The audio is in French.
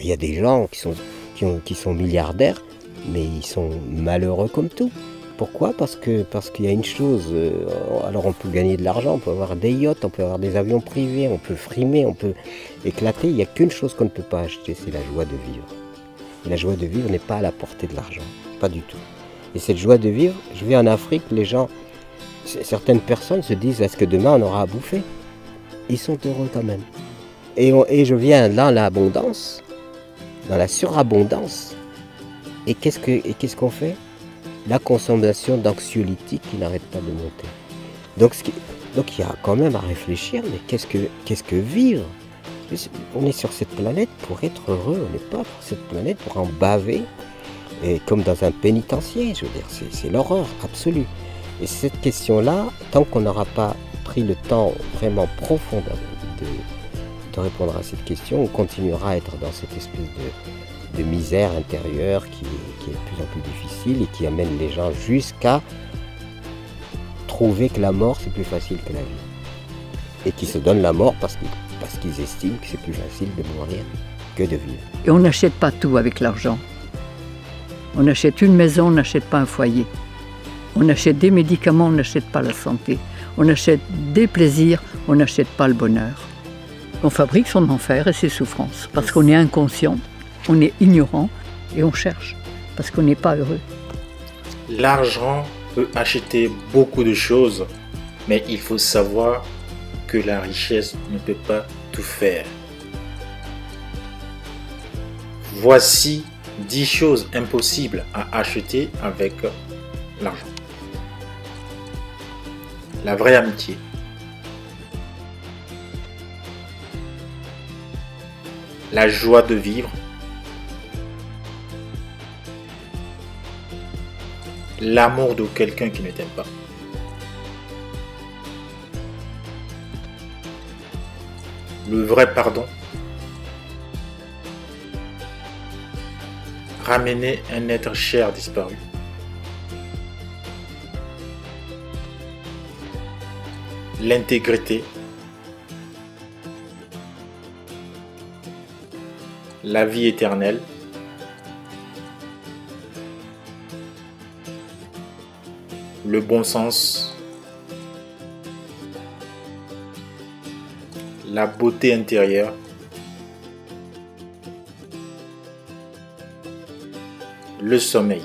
Il y a des gens qui sont milliardaires, mais ils sont malheureux comme tout. Pourquoi ? Parce qu'il y a une chose, alors on peut gagner de l'argent, on peut avoir des yachts, on peut avoir des avions privés, on peut frimer, on peut éclater. Il n'y a qu'une chose qu'on ne peut pas acheter, c'est la joie de vivre. Et la joie de vivre n'est pas à la portée de l'argent, pas du tout. Et cette joie de vivre, je vais en Afrique, les gens, certaines personnes se disent « est-ce que demain on aura à bouffer ?» Ils sont heureux quand même. Et je viens dans l'abondance, dans la surabondance. Et qu'est-ce qu'on fait ? La consommation d'anxiolytiques qui n'arrête pas de monter. Donc il y a quand même à réfléchir, mais qu'est-ce que vivre? On est sur cette planète pour être heureux, on n'est pas sur cette planète pour en baver, et comme dans un pénitencier, je veux dire, c'est l'horreur absolue. Et cette question-là, tant qu'on n'aura pas pris le temps vraiment profond de répondre à cette question, on continuera à être dans cette espèce de misère intérieure qui est de plus en plus difficile et qui amène les gens jusqu'à trouver que la mort c'est plus facile que la vie. Et qui se donnent la mort parce qu'ils estiment que c'est plus facile de mourir que de vivre. Et on n'achète pas tout avec l'argent. On achète une maison, on n'achète pas un foyer. On achète des médicaments, on n'achète pas la santé. On achète des plaisirs, on n'achète pas le bonheur. On fabrique son enfer et ses souffrances parce qu'on est inconscient. On est ignorant et on cherche parce qu'on n'est pas heureux. L'argent peut acheter beaucoup de choses, mais il faut savoir que la richesse ne peut pas tout faire. Voici 10 choses impossibles à acheter avec l'argent. La vraie amitié. La joie de vivre. L'amour de quelqu'un qui ne t'aime pas. Le vrai pardon. Ramener un être cher disparu. L'intégrité. La vie éternelle. Le bon sens, la beauté intérieure, le sommeil.